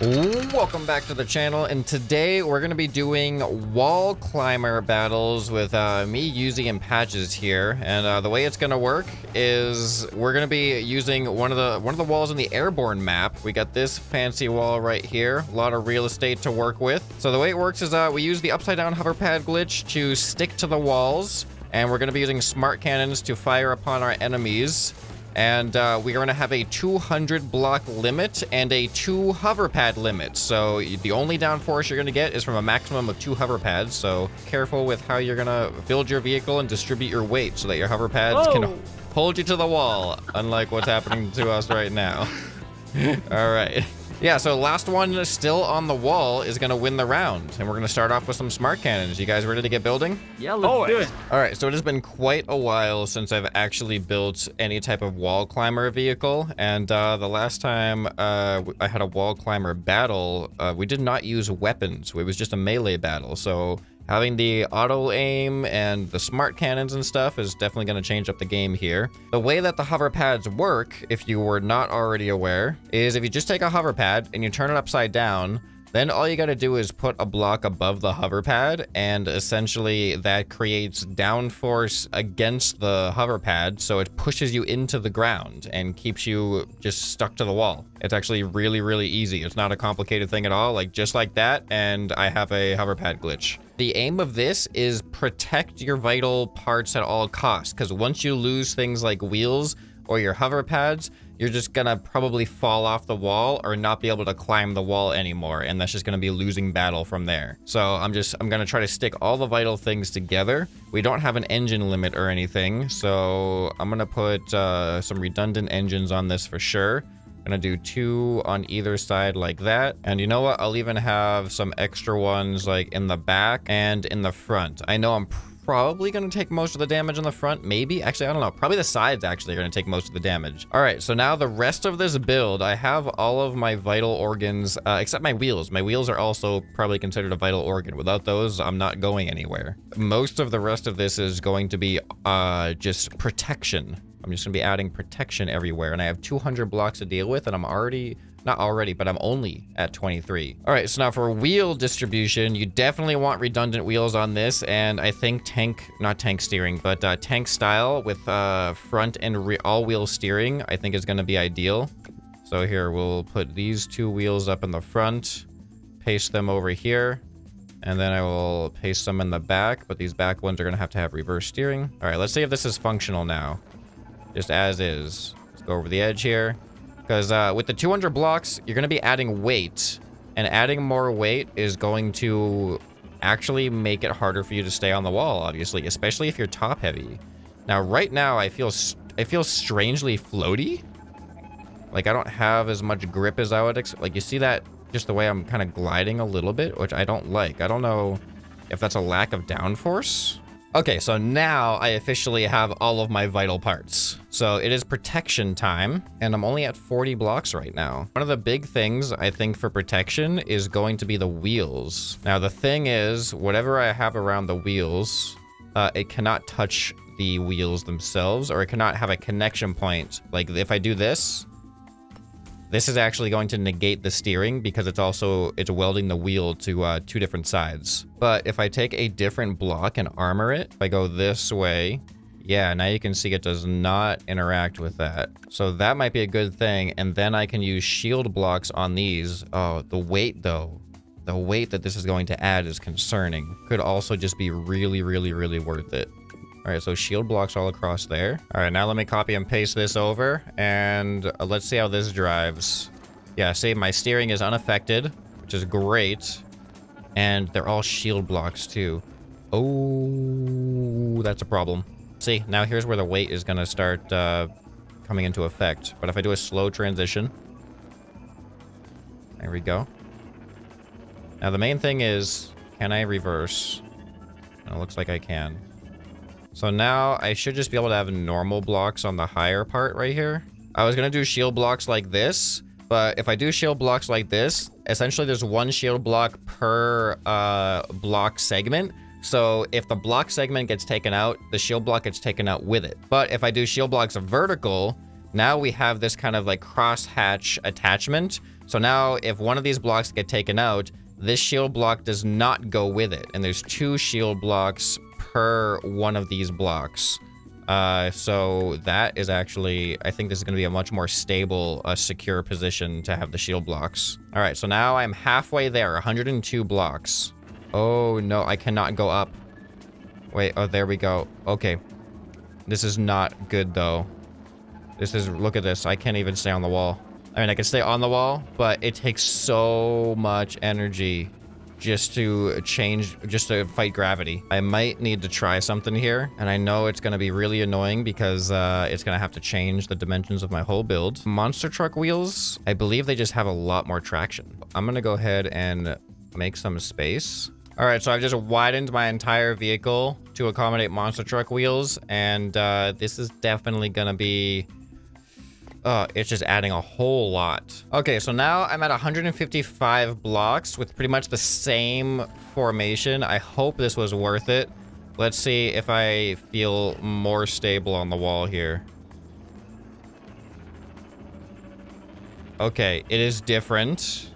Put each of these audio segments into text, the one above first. Welcome back to the channel, and today we're going to be doing wall climber battles with me, Yuzi, and Patches here. And the way it's going to work is we're going to be using one of the walls in the airborne map. We got this fancy wall right here, a lot of real estate to work with. So the way it works is we use the upside down hover pad glitch to stick to the walls, and we're going to be using smart cannons to fire upon our enemies. And we're going to have a 200 block limit and a 2 hover pad limit. So the only downforce you're going to get is from a maximum of 2 hover pads. So careful with how you're going to build your vehicle and distribute your weight so that your hover pads can hold you to the wall, unlike what's happening to us right now. All right. Yeah, so last one still on the wall is going to win the round. And we're going to start off with some smart cannons. You guys ready to get building? Yeah, let's do it. All right, so it has been quite a while since I've actually built any type of wall climber vehicle. And the last time I had a wall climber battle, we did not use weapons. It was just a melee battle. So having the auto aim and the smart cannons and stuff is definitely going to change up the game here. The way that the hover pads work, if you were not already aware, is if you just take a hover pad and you turn it upside down, then all you got to do is put a block above the hover pad, and essentially that creates downforce against the hover pad, so it pushes you into the ground and keeps you just stuck to the wall. It's actually really, really easy. It's not a complicated thing at all, like just like that, and I have a hover pad glitch. The aim of this is protect your vital parts at all costs, because once you lose things like wheels or your hover pads, you're just gonna probably fall off the wall or not be able to climb the wall anymore, and that's just gonna be a losing battle from there. So I'm gonna try to stick all the vital things together. We don't have an engine limit or anything, so I'm gonna put some redundant engines on this for sure. I'm gonna do 2 on either side like that. And you know what? I'll even have some extra ones like in the back and in the front. I know I'm probably going to take most of the damage on the front, maybe. Actually, I don't know. Probably the sides actually are going to take most of the damage. All right, so now the rest of this build, I have all of my vital organs, except my wheels. My wheels are also probably considered a vital organ. Without those, I'm not going anywhere. Most of the rest of this is going to be just protection. I'm just going to be adding protection everywhere, and I have 200 blocks to deal with, and I'm already... Not already, but I'm only at 23. All right, so now for wheel distribution, you definitely want redundant wheels on this, and I think tank style with front and all-wheel steering, I think is gonna be ideal. So here, we'll put these 2 wheels up in the front, paste them over here, and then I will paste them in the back, but these back ones are gonna have to have reverse steering. All right, let's see if this is functional now, just as is. Let's go over the edge here. Because with the 200 blocks, you're going to be adding weight. And adding more weight is going to actually make it harder for you to stay on the wall, obviously. Especially if you're top-heavy. Now, right now, I feel strangely floaty. Like, I don't have as much grip as I would expect. Like, you see that? Just the way I'm kind of gliding a little bit, which I don't like. I don't know if that's a lack of downforce. Okay, so now I officially have all of my vital parts. So it is protection time, and I'm only at 40 blocks right now. One of the big things I think for protection is going to be the wheels. Now the thing is, whatever I have around the wheels, it cannot touch the wheels themselves, or it cannot have a connection point. Like if I do this, this is actually going to negate the steering because it's welding the wheel to 2 different sides. But if I take a different block and armor it, if I go this way, yeah, now you can see it does not interact with that. So that might be a good thing. And then I can use shield blocks on these. Oh, the weight though. The weight that this is going to add is concerning. Could also just be really, really, really worth it. All right, so shield blocks all across there. All right, now let me copy and paste this over, and let's see how this drives. Yeah, see, my steering is unaffected, which is great. And they're all shield blocks, too. Oh, that's a problem. See, now here's where the weight is going to start coming into effect. But if I do a slow transition... There we go. Now, the main thing is, can I reverse? And it looks like I can. So now I should just be able to have normal blocks on the higher part right here. I was going to do shield blocks like this, but if I do shield blocks like this, essentially there's 1 shield block per block segment. So if the block segment gets taken out, the shield block gets taken out with it. But if I do shield blocks vertical, Now we have this kind of like crosshatch attachment. So now if one of these blocks get taken out, this shield block does not go with it. And there's two shield blocks per one of these blocks. So that is actually, I think this is going to be a much more stable, secure position to have the shield blocks. All right, so now I'm halfway there, 102 blocks. Oh no, I cannot go up. Wait, oh, there we go. Okay. This is not good though. This is, look at this. I can't even stay on the wall. I mean, I can stay on the wall, but it takes so much energy just to fight gravity. I might need to try something here, and I know it's gonna be really annoying because it's gonna have to change the dimensions of my whole build. Monster truck wheels, I believe they just have a lot more traction. I'm gonna go ahead and make some space. All right, so I've just widened my entire vehicle to accommodate monster truck wheels, and this is definitely gonna be... it's just adding a whole lot. Okay, so now I'm at 155 blocks with pretty much the same formation. I hope this was worth it. Let's see if I feel more stable on the wall here. Okay, it is different.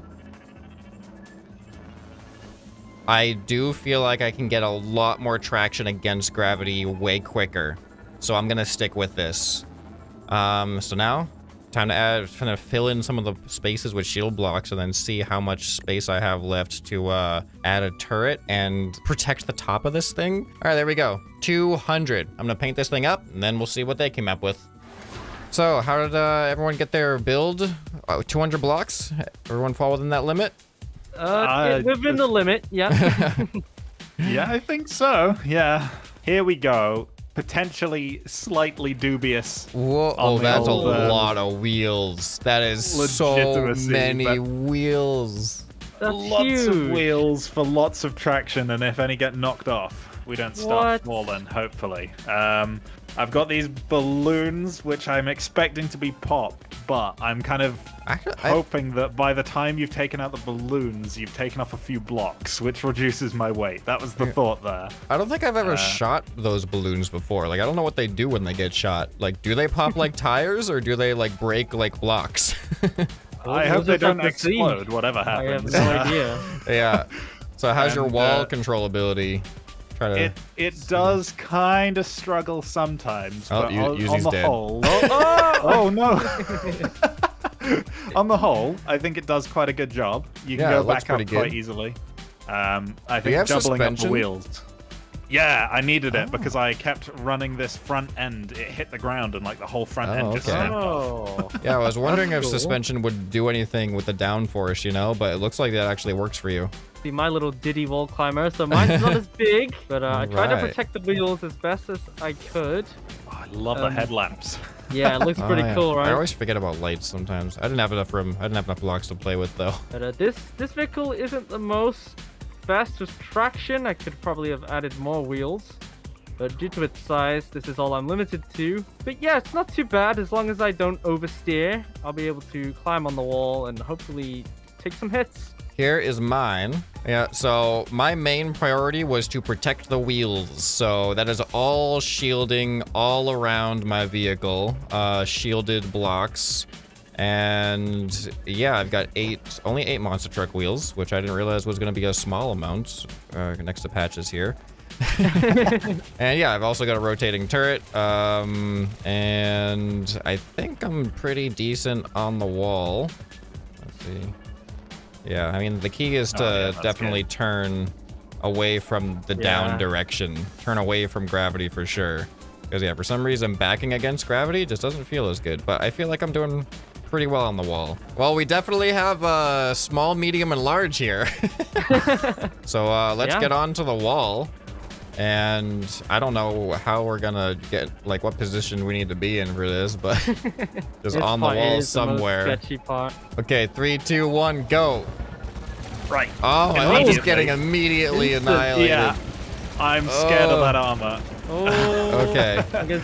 I do feel like I can get a lot more traction against gravity way quicker. So I'm gonna stick with this. So now, time to add, kind of fill in some of the spaces with shield blocks and then see how much space I have left to, add a turret and protect the top of this thing. All right, there we go. 200. I'm gonna paint this thing up and then we'll see what they came up with. So how did, everyone get their build? Oh, 200 blocks? Everyone fall within that limit? Within the limit, yeah. Yeah, I think so. Yeah. Here we go. Potentially slightly dubious. Whoa, oh, that's old, a lot of wheels. That is so many wheels. That's lots huge. Of wheels for lots of traction, and if any get knocked off, we don't start falling, hopefully. I've got these balloons, which I'm expecting to be popped, but I'm kind of hoping that by the time you've taken out the balloons, you've taken off a few blocks, which reduces my weight. That was the thought there. I don't think I've ever shot those balloons before. Like, I don't know what they do when they get shot. Like, do they pop like tires, or do they like break like blocks? I hope they don't explode, whatever happens. I have no idea. Yeah. So how's your wall controllability? It does kind of struggle sometimes, but on the whole... Oh, no! On the whole, I think it does quite a good job. You can go back up quite easily. I think doubling up the wheels. Yeah, I needed it because I kept running this front end. It hit the ground and like the whole front end just snapped off. Yeah, I was wondering if suspension would do anything with the downforce, you know, but it looks like that actually works for you. My little diddy wall climber, so mine's not as big, but I tried to protect the wheels as best as I could. Oh, I love the headlamps. Yeah, it looks pretty cool, right? I always forget about lights sometimes. I didn't have enough room. I didn't have enough blocks to play with, though. But this vehicle isn't the most fast with traction. I could probably have added more wheels, but due to its size, this is all I'm limited to. But yeah, it's not too bad. As long as I don't oversteer, I'll be able to climb on the wall and hopefully take some hits. Here is mine. Yeah, so my main priority was to protect the wheels. So that is all shielding all around my vehicle, shielded blocks. And yeah, I've got only eight monster truck wheels, which I didn't realize was gonna be a small amount next to Patches here. And yeah, I've also got a rotating turret. And I think I'm pretty decent on the wall. Let's see. Yeah, I mean, the key is to definitely turn away from the down direction. Turn away from gravity for sure. Because, yeah, for some reason, backing against gravity just doesn't feel as good. But I feel like I'm doing pretty well on the wall. Well, we definitely have small, medium, and large here. So let's get onto the wall. And I don't know how we're going to get, like, what position we need to be in for this, but just on the wall somewhere. The most sketchy part. Okay, 3, 2, 1, go. Right. Oh, I was getting immediately annihilated. Yeah. I'm scared of that armor. Oh. Okay.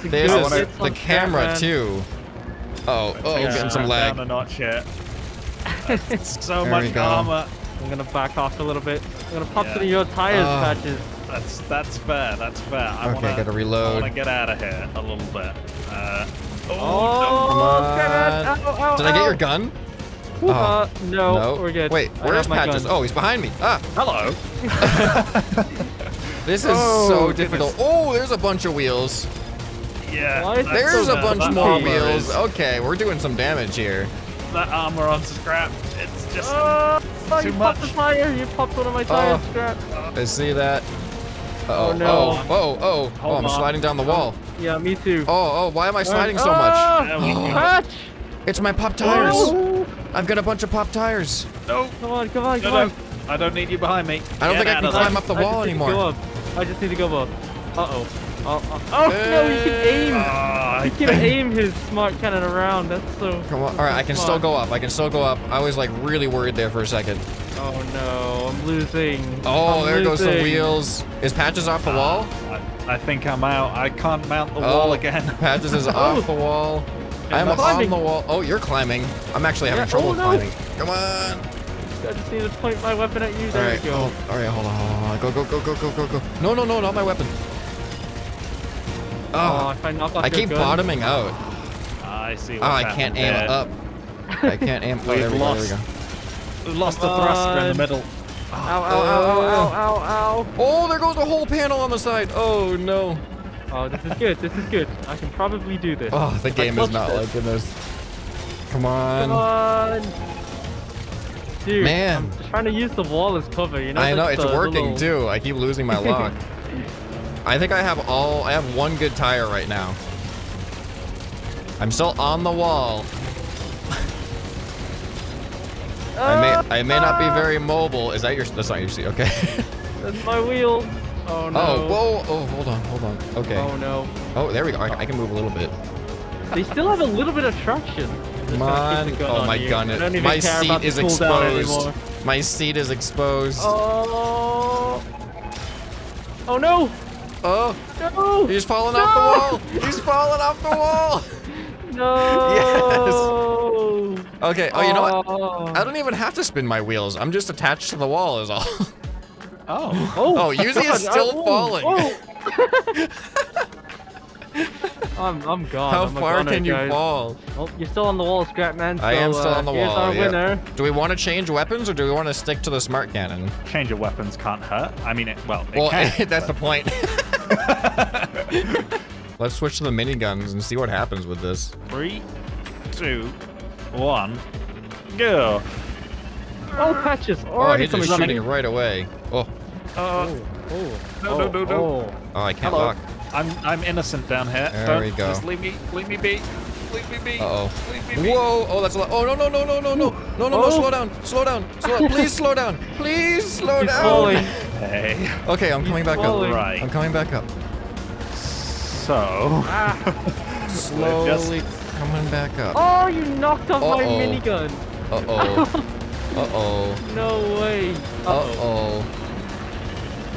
There's the camera, too. Oh, getting some lag. Down a notch here. So much armor. I'm going to back off a little bit. I'm going to pop some of your tires, Patches. That's fair. I want to get out of here a little bit. Oh, no. Come on. Did I get your gun? No, we're good. Wait, where's Patches? Oh, he's behind me. Ah, hello. This is so difficult. Oh, there's a bunch of wheels. Yeah. There's a bunch more wheels. Okay, we're doing some damage here. That armor on Scrap. It's just too much. Popped the fire. You popped one of my tires, Scrap. I see that. Oh, no. Oh, I'm sliding down the wall. Yeah, me too. Oh, why am I sliding so much? Patch! It's my pop tires. Oh. I've got a bunch of pop tires. No. Come on, come on, come on. I don't need you behind me. I don't think I can climb up the wall anymore. I just need to go up. Oh, no, he can aim. He can aim his smart cannon around. That's so. Come on. All right, I can still go up. I can still go up. I was like really worried there for a second. Oh no, I'm losing. Oh, there goes the wheels. Is Patches off the wall? I think I'm out. I can't mount the wall again. Patches is off the wall. I'm on the wall. Oh, you're climbing. I'm actually having trouble climbing. Come on. I just need to point my weapon at you. There you go. All right, hold on, Go. No, not my weapon. Oh, I keep bottoming out. I see. Oh, I can't aim up. I can't aim. Oh, there we go. We've lost the thruster in the middle. Ow. Oh, there goes the whole panel on the side. Oh, no. Oh, this is good. This is good. I can probably do this. Oh, the game is not liking this. Come on. Come on. Dude, man. I'm trying to use the wall as cover, you know? I know, it's working too. I keep losing my lock. I think I have one good tire right now. I'm still on the wall. I may not be very mobile. Is that your, that's not your seat, okay. That's my wheel. Oh no. Oh, whoa, oh, hold on. Okay. Oh no. Oh, there we go. I can move a little bit. They still have a little bit of traction. Come on. Oh my god. My seat is exposed. My seat is exposed. Oh. Oh no. Oh. No. He's falling off the wall. He's falling off the wall. No. Yes. Okay. Oh, you know what? I don't even have to spin my wheels. I'm just attached to the wall is all. Oh. Oh, Yuzi is still falling. I'm gone. How far can you fall? Well, you're still on the wall, Scrapman. So, I am still on the wall. Here's our winner. Do we want to change weapons or do we want to stick to the smart cannon? Change of weapons can't hurt. I mean, it can. That's the point. Let's switch to the miniguns and see what happens with this. 3, 2, 1, go. Oh, Patches! Already he's just shooting right away. Oh. No. Oh, I can't walk. I'm innocent down here. There we go. Just leave me be. Leave me be. Leave me be. Whoa. Oh, that's a lot. Oh, no, slow down. Please slow down. He's falling. Hey. Okay, I'm coming back up. Right. I'm coming back up. So. Slowly coming back up. Oh, you knocked off my minigun. No way.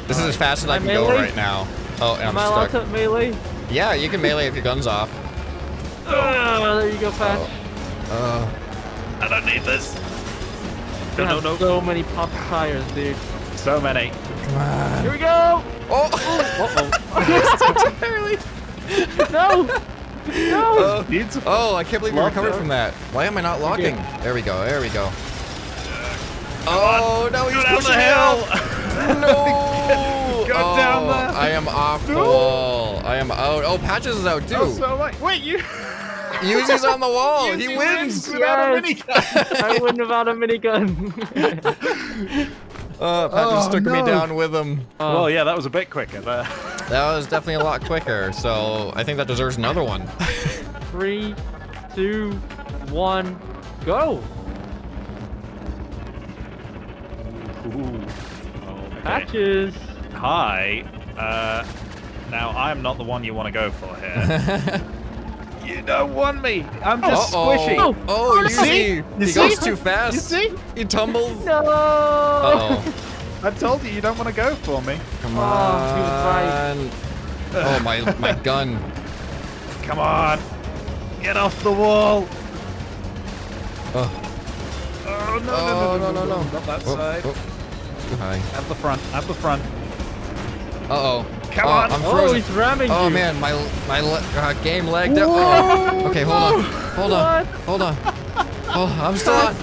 This is as fast as I can go right now. Oh, and I'm stuck. Am I allowed to melee? Yeah, you can melee if your gun's off. Oh, there you go, Patch. I don't need this. No. So many pop tires, dude. So many. Come on. Here we go. Oh. I missed entirely. No. Beautiful. Oh, I can't believe you recovered from that. Why am I not locking? Okay. There we go. Oh, no, he's pushing the hill. No. Go down there. I am off the wall. I am out. Oh, Patches is out too. Oh, so wait, you. Yuzi's on the wall. He wins. Without a minigun. I win without a minigun. Patches took me down with him. Well, yeah, that was a bit quicker. But... That was definitely a lot quicker. So I think that deserves another one. 3, 2, 1, go. Ooh. Okay. Patches. Hi. Now I'm not the one you want to go for here. You don't want me. I'm just squishy. Oh, you see? He goes too fast. You see? He tumbles. No. I told you don't want to go for me. Come on. He was right. Oh, my gun. Come on. Get off the wall. Oh no. Not that side. At the front. Uh-oh. Come on. I'm frozen. Oh, he's ramming you. Oh, man. My game lagged out. Oh. Okay, hold on. Hold on. Hold on. Oh, I'm still on.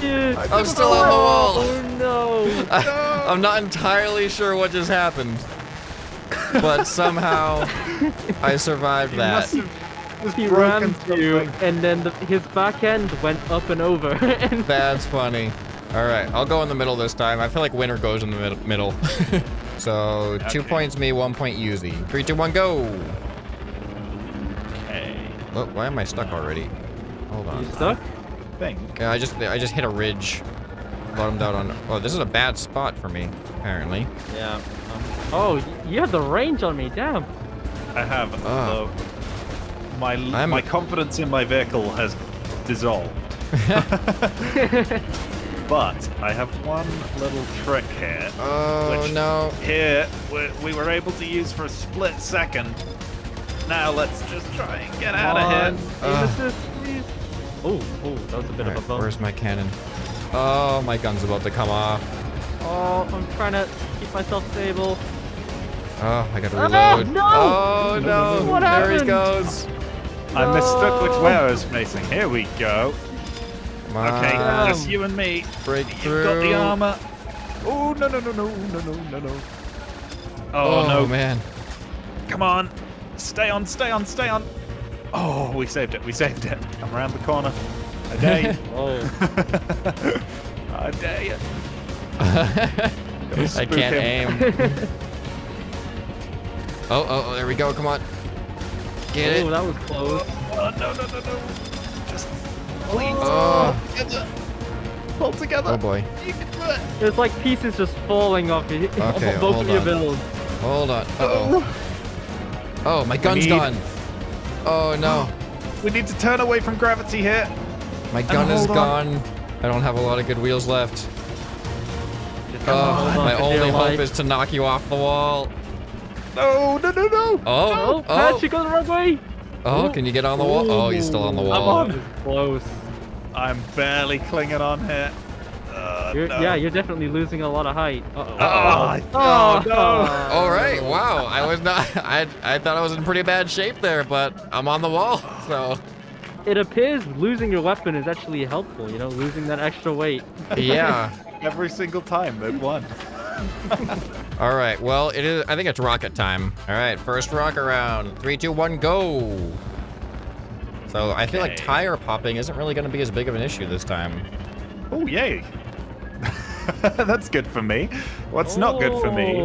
I'm still on the wall. Oh, no. I'm not entirely sure what just happened. But somehow I survived that. He rammed you, and then his back end went up and over. And that's funny. All right, I'll go in the middle this time. I feel like winner goes in the middle. So okay. 2 points me, 1 point Yuzi. 3, 2, 1, go. Okay. Oh, why am I stuck already? Hold on. You stuck? I think. Yeah, I just hit a ridge. Bottomed out on. Oh, this is a bad spot for me. Apparently. Yeah. Oh, you have the range on me. Damn. I have. Oh. My confidence in my vehicle has dissolved. But I have one little trick here. Oh, which no. Here, we were able to use for a split second. Now let's just try and get out of here. Oh, that was a bit of a bump. Where's my cannon? Oh, my gun's about to come off. Oh, I'm trying to keep myself stable. Oh, I gotta reload. Oh, no! Oh, no. What happened? There he goes. I mistook which way I was facing. Here we go. Come on. Okay, just you and me. Breakthrough. You've got the armor. Oh, no, no, no, no, no, no, no, no. Oh, no. Man. Come on. Stay on, stay on, stay on. Oh, we saved it. We saved it. Come around the corner. I dare you. Oh. I dare you. I can't aim. Oh, there we go. Come on. Get it. Oh, that was close. Oh, no, no, no, no. Just please. Oh. Hold together. Oh, boy. You can do it. There's like pieces just falling off you. Okay, both of your builds. Hold on. Uh-oh. Oh, my gun's gone. Oh, no. We need to turn away from gravity here. My gun is gone. I don't have a lot of good wheels left. Oh, my only hope is to knock you off the wall. No, no, no, no. Oh, Patch, you go the wrong way. Oh, can you get on the wall? Oh, you're still on the wall. I'm on. Close. I'm barely clinging on here. Yeah, you're definitely losing a lot of height. Oh, no. All right, wow. I was not. I thought I was in pretty bad shape there, but I'm on the wall. So. It appears losing your weapon is actually helpful. You know, losing that extra weight. Yeah. Every single time they've won. All right, well, it is. I think it's rocket time. All right, first rocket round. 3, 2, 1, go. So I feel like tire popping isn't really going to be as big of an issue this time. Oh, yay. That's good for me. What's not good for me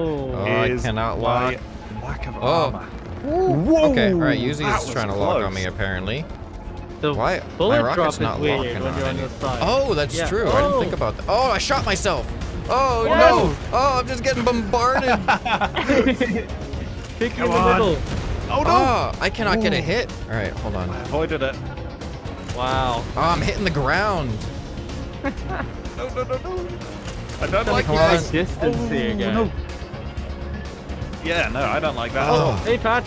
is I cannot lock. Lack of armor. Whoa. Okay, all right, Yuzi is trying to lock on me, apparently. The why? My rocket's not locking on me. Oh, that's true. I didn't think about that. Oh, I shot myself. Oh, no! Oh, I'm just getting bombarded. Pick in the middle. Oh, no! Oh, I cannot get a hit. All right, hold on. I avoided it. Wow. Oh, I'm hitting the ground. No, no, no, no. I don't like this. Distance here, guys. No. Yeah, no, I don't like that. Oh. Hey, Patch.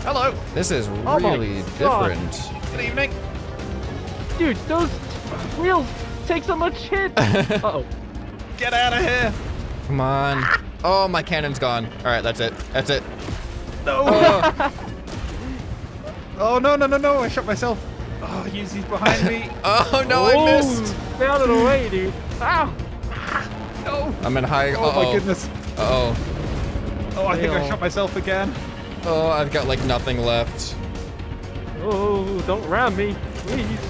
Hello. This is really different. Good evening. Dude, those wheels take so much hit. Uh-oh. Get out of here! Come on. Oh, my cannon's gone. All right, that's it. That's it. No! Oh, no, no, no, no. I shot myself. Oh, Yuzi's behind me. Oh, no, I missed. Stay out of the way, dude. Ow! No. I'm in high. Oh, my goodness. Uh-oh. Oh, I think I shot myself again. Oh, I've got, like, nothing left. Oh, don't ram me, please.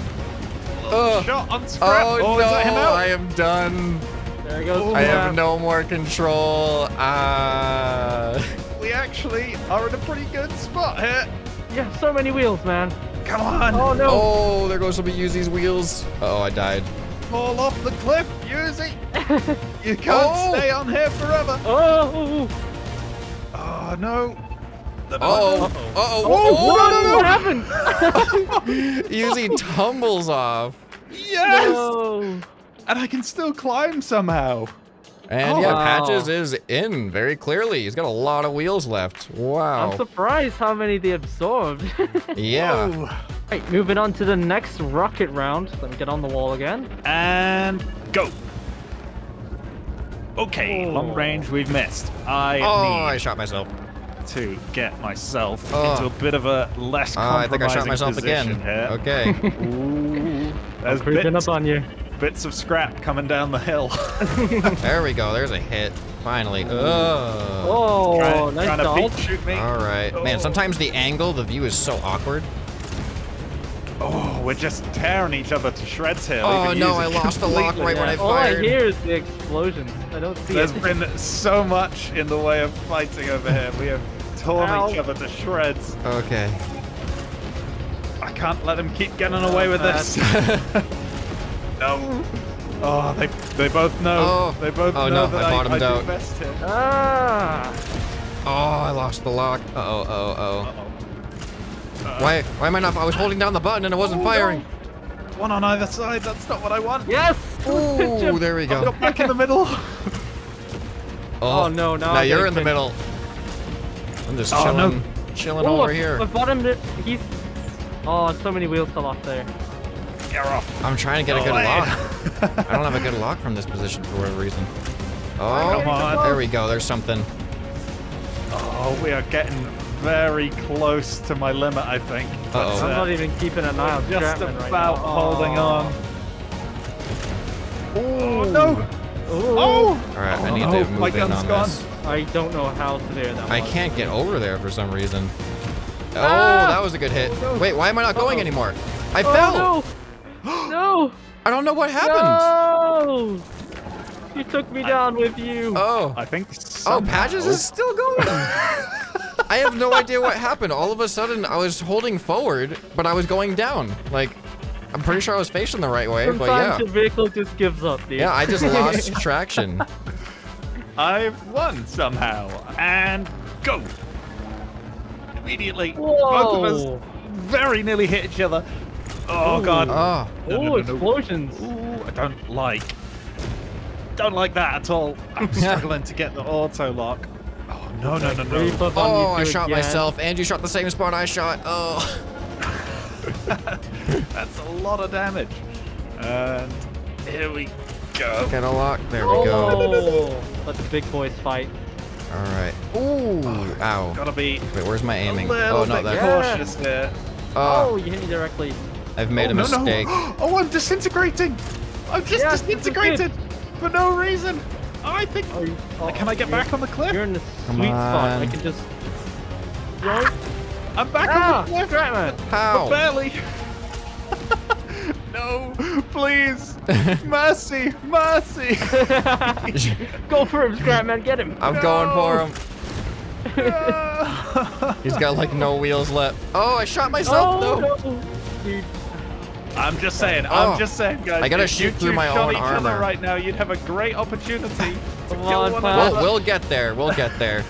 Shot on Scrap. Oh, no, I am done. There goes I have no more control. We actually are in a pretty good spot here. Yeah, so many wheels, man. Come on. Oh, no. Oh, there goes some of Yuzi's wheels. Uh-oh, I died. Fall off the cliff, Yuzi. You can't stay on here forever. Oh, no. What happened? Yuzi tumbles off. Yes. No. And I can still climb somehow. And yeah, Patches is in very clearly. He's got a lot of wheels left. Wow. I'm surprised how many they absorbed. Yeah. Whoa. All right, moving on to the next rocket round. Let me get on the wall again. And go. Okay, long range we've missed. I shot myself. to get myself into a bit of a less compromising position here. Okay. Ooh, I'm creeping up on you. Bits of scrap coming down the hill. There we go. There's a hit. Finally. Oh, nice to shoot me. All right. Oh. Man, sometimes the angle, the view is so awkward. Oh, we're just tearing each other to shreds here. Oh no, I lost the lock right when I fired. All I hear is the explosions. I don't see it. There's been so much in the way of fighting over here. We have torn each other to shreds. Okay. I can't let them keep getting away with this. No. Oh, they both know. They both know that I do best here. Ah. Oh, I lost the lock. Why am I not? I was holding down the button and it wasn't firing. No. One on either side. That's not what I want. Yes. Ooh, there we go. I got back in the middle. No! Now you're in the middle. I'm just chilling over here. I bottomed it. He's. Oh, so many wheels fell off there. Get off. I'm trying to get a good lock. I don't have a good lock from this position for whatever reason. Oh, come on. There we go. There's something. Oh, we are getting very close to my limit, I think. Uh-oh. I'm not even keeping an eye on Scrapman right now. Holding on. Oh, no! Oh! Alright, I need to move in on this. I don't know how to do that. I can't get over there for some reason. Oh, that was a good hit. Wait, why am I not going anymore? I fell! No! No! I don't know what happened! No! You took me down with you. Oh. I think somehow... Patches is still going! I have no idea what happened. All of a sudden, I was holding forward, but I was going down. Like, I'm pretty sure I was facing the right way, but yeah. Sometimes your vehicle just gives up, dude. Yeah, I just lost traction. I've won somehow. And go! Immediately, both of us very nearly hit each other. Oh, God. Oh, no, explosions. Ooh, I don't like that at all. I'm struggling to get the auto lock. No. Oh, I shot myself, and you shot the same spot I shot. Oh. That's a lot of damage. And here we go. Get a lock. There we go. Let the big boys fight. All right. Ooh. Ow. Gotta be. Wait, where's my aiming? Oh, no, that's cautious there. Oh, you hit me directly. I've made a mistake. No. Oh, I'm disintegrating. I'm just disintegrated for no reason. I think. Can I get back on the cliff? You're in the sweet spot. I can just. I'm back on the cliff, man. How? But barely. No, please. Mercy, mercy. Go for him, Scrapman. Get him. I'm going for him. He's got like no wheels left. Oh, I shot myself though. No. I'm just saying. I'm just saying, guys. I gotta shoot through my own armor right now. You'd have a great opportunity to kill one another. We'll get there. We'll get there.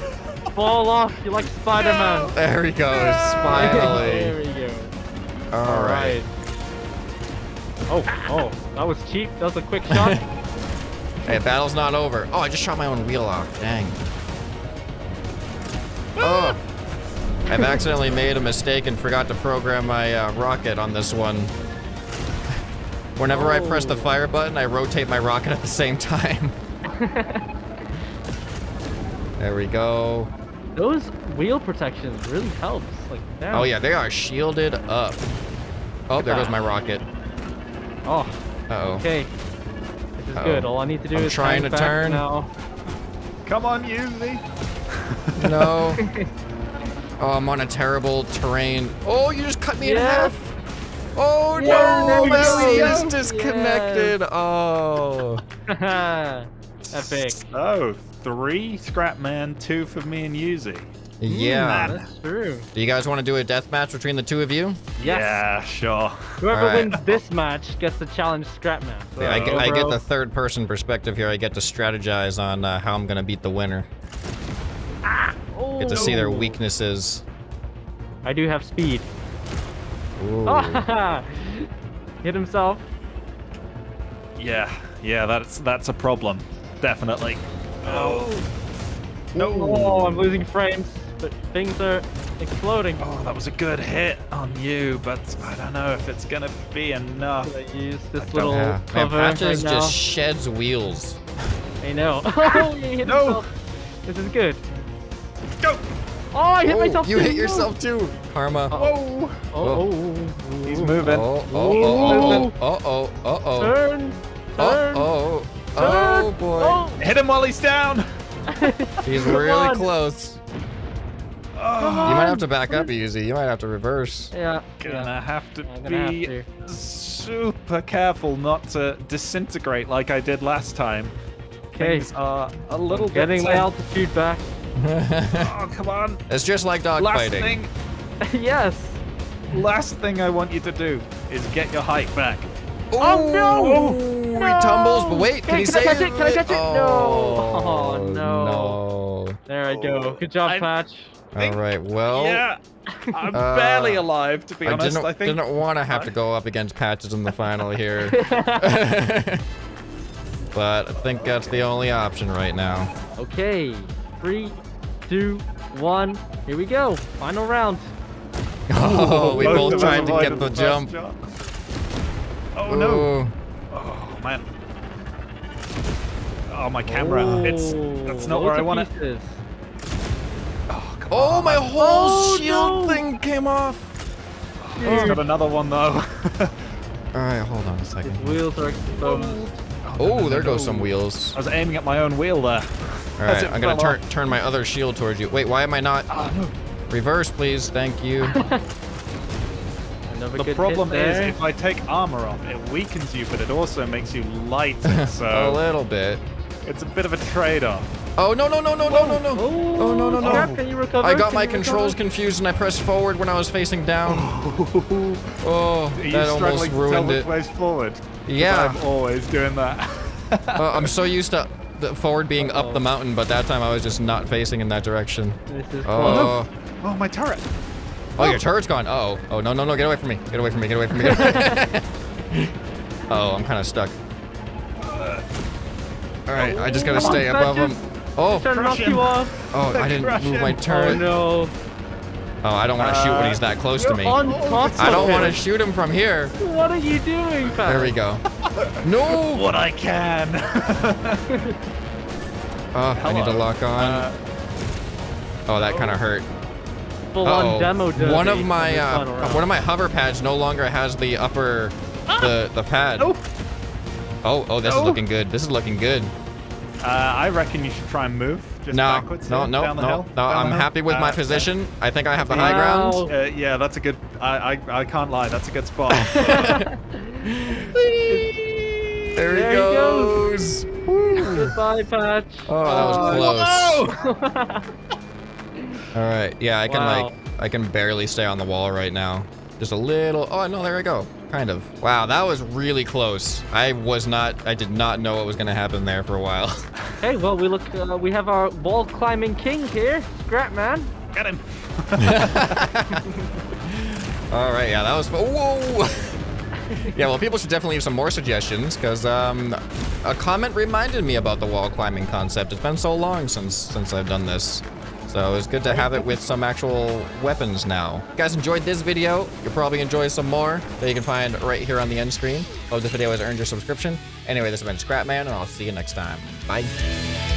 Fall off. You're like Spider-Man. No. There he goes. Finally. There we go. All right. Oh, that was cheap. That was a quick shot. Hey, battle's not over. Oh, I just shot my own wheel off. Dang. Oh. I've accidentally made a mistake and forgot to program my rocket on this one. Whenever I press the fire button, I rotate my rocket at the same time. There we go. Those wheel protections really helps. Like, oh yeah, they are shielded up. Oh, there goes my rocket. Oh. Uh-oh. Okay. This is good. All I need to do is trying to turn now. Come on, Yuzi. No. Oh, I'm on a terrible terrain. Oh, you just cut me in half. Oh no, my C is disconnected. Oh. Epic. Oh, 3 Scrapman, 2 for me and Yuzi. Yeah. That's true. Do you guys want to do a death match between the two of you? Yes. Yeah, sure. Whoever wins this match gets to challenge Scrapman. So, yeah, I get the third person perspective here. I get to strategize on how I'm going to beat the winner. Get to see their weaknesses. I do have speed. Hit himself. Yeah, that's a problem, definitely. No, I'm losing frames, but things are exploding. Oh, that was a good hit on you, but I don't know if it's gonna be enough. I use this little cover. Man, Patches just sheds wheels. I know. He hit himself. This is good. Go. Oh, I hit myself too. You hit yourself too. Karma. Oh. Oh. He's moving. Oh. Turn. Oh. Oh, boy. Oh. Hit him while he's down. He's really close. You might have to back up, Yuzi. You might have to reverse. Yeah. I'm gonna have to be super careful not to disintegrate like I did last time. Okay. Things are a little bit getting my altitude back. Oh, come on. It's just like dogfighting. Yes. Last thing I want you to do is get your height back. Oh, no! He tumbles, but wait, can he save it? Can I catch it? No. Oh, no. There I go. Good job, Patch. All right, well. Yeah, I'm barely alive, to be honest. I didn't want to have to go up against Patches in the final here. But I think that's the only option right now. Okay. 3, 2, 1. Here we go. Final round. Oh, we both tried to get the jump. Oh, no. Oh, man. Oh, my camera. That's not where I want it. Oh, my whole shield thing came off. Oh, he's got another one, though. All right, hold on a second. His wheels are exposed. Oh, there goes some wheels. I was aiming at my own wheel there. All right, I'm going to turn my other shield towards you. Wait, why am I not? Reverse, please. Thank you. The problem is, if I take armor off, it weakens you, but it also makes you lighter. So a little bit. It's a bit of a trade-off. Oh, no. Oh, no. Scrap, can you recover? I got my controls confused, and I pressed forward when I was facing down. Oh, that almost ruined it. Are you struggling to tell which way's forward? Yeah. I'm always doing that. I'm so used to the forward being up the mountain, but that time I was just not facing in that direction. Oh, my turret. Oh, your turret's gone. Oh, no, get away from me. Get away from me. Oh, I'm kind of stuck. All right, I just got to stay above him. Oh, I didn't move my turret. Oh, no. Oh, I don't want to shoot when he's that close to me. I don't want to shoot him from here. What are you doing, Pat? There we go. No. What I can. Oh, I need to lock on. Oh, that kind of hurt. One of my hover pads no longer has the upper the pad. Nope. Oh, this is looking good. I reckon you should try and move. Just backwards. No. I'm happy with my position. I think I have the high ground. Yeah, that's a good. I can't lie. That's a good spot. there he goes. Goodbye, Patch. Oh, that was close. All right, yeah, I can I can barely stay on the wall right now. Just a little. Oh no, there I go. Kind of. Wow, that was really close. I did not know what was gonna happen there for a while. Hey, well, we look. We have our wall climbing king here, Scrapman. Got him. All right, yeah, that was. Whoa. Yeah, well, people should definitely leave some more suggestions because a comment reminded me about the wall climbing concept. It's been so long since I've done this. So it's good to have it with some actual weapons now. If you guys enjoyed this video, you'll probably enjoy some more that you can find right here on the end screen. Hope this video has earned your subscription. Anyway, this has been Scrapman, and I'll see you next time. Bye.